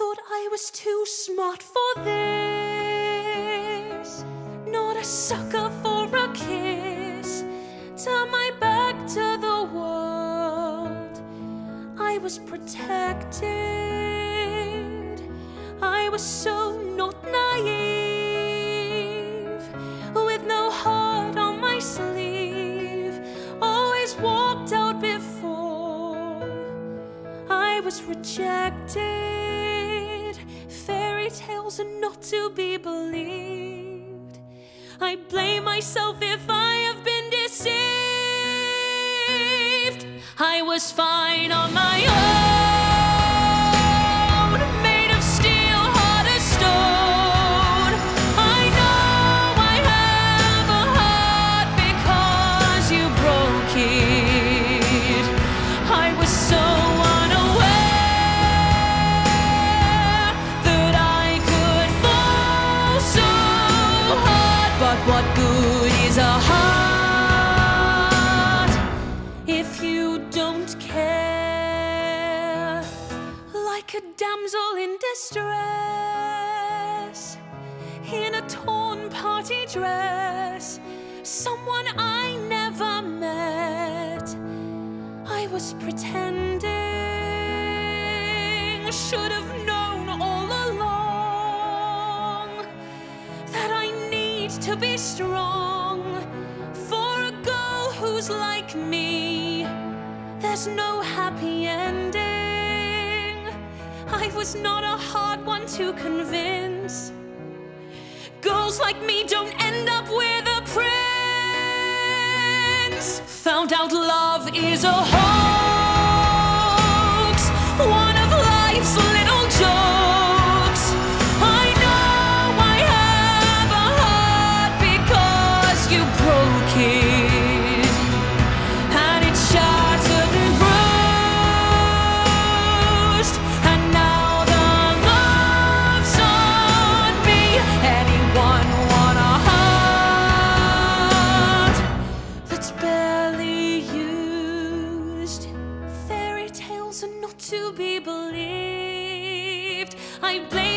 Thought I was too smart for this, not a sucker for a kiss. Turn my back to the world. I was protected. I was so not naive, with no heart on my sleeve. Always walked out before. I was rejected. Tales are not to be believed. I blame myself if I have been deceived. I was fine on my own. What good is a heart if you don't care? Like a damsel in distress, in a torn party dress, someone I never met. I was pretending, should have known all along to be strong. For a girl who's like me, there's no happy ending. I was not a hard one to convince. Girls like me don't end up with a prince. Found out love is a hoax, one of life's little jokes. To be believed. I blame